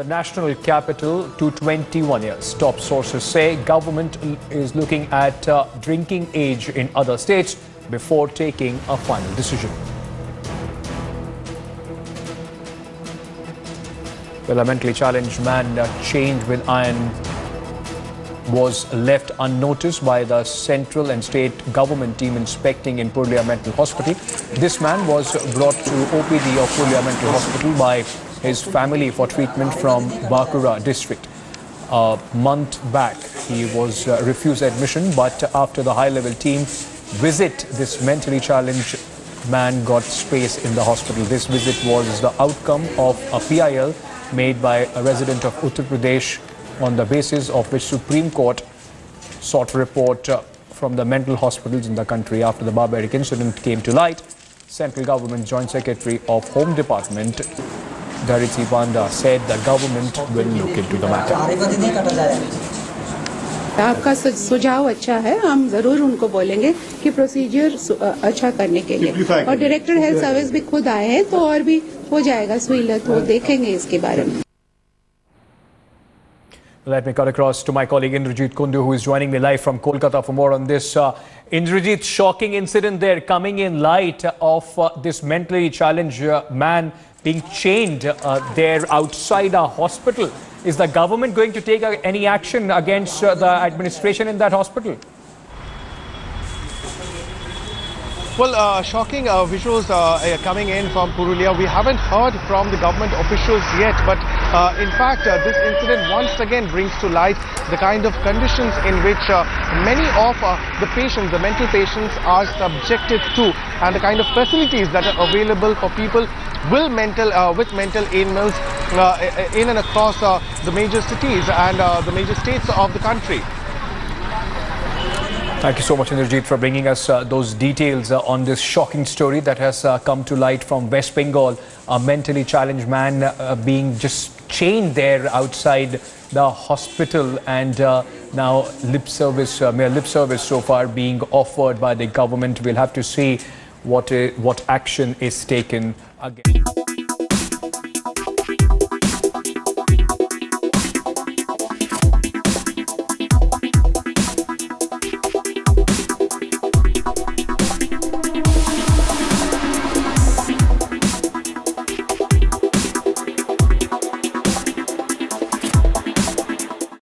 the national capital to 21 years. Top sources say government is looking at drinking age in other states before taking a final decision. Well, a mentally challenged man chained with iron was left unnoticed by the central and state government team inspecting in Purnia Mental Hospital. This man was brought to OPD of Purnia Mental Hospital by his family for treatment from Bakura district. A month back, he was refused admission, but after the high-level team visit, this mentally challenged man got space in the hospital. This visit was the outcome of a PIL made by a resident of Uttar Pradesh, on the basis of which Supreme Court sought report from the mental hospitals in the country after the barbaric incident came to light. Central Government Joint Secretary of Home Department Dhariti Panda said the government will look into the matter. आपका सुझाव अच्छा है, हम जरूर उनको बोलेंगे कि procedure अच्छा करने के लिए, और डायरेक्टर हेल्थ सर्विस भी खुद आए हैं तो और भी हो जाएगा सहूलियत, वो देखेंगे इसके बारे में. Let me cut across to my colleague Indrajit Kundu, who is joining me live from Kolkata for more on this. Indrajit, shocking incident there coming in light of this mentally challenged man being chained there outside a hospital. Is the government going to take any action against the administration in that hospital? Well, shocking visuals coming in from Purulia. We haven't heard from the government officials yet, but in fact, this incident once again brings to light the kind of conditions in which many of the patients, the mental patients, are subjected to, and the kind of facilities that are available for people with mental ailments in and across the major cities and the major states of the country. Thank you so much, Indrajit, for bringing us those details on this shocking story that has come to light from West Bengal. A mentally challenged man being just chained there outside the hospital, and now lip service, mere lip service so far being offered by the government. We'll have to see what action is taken again.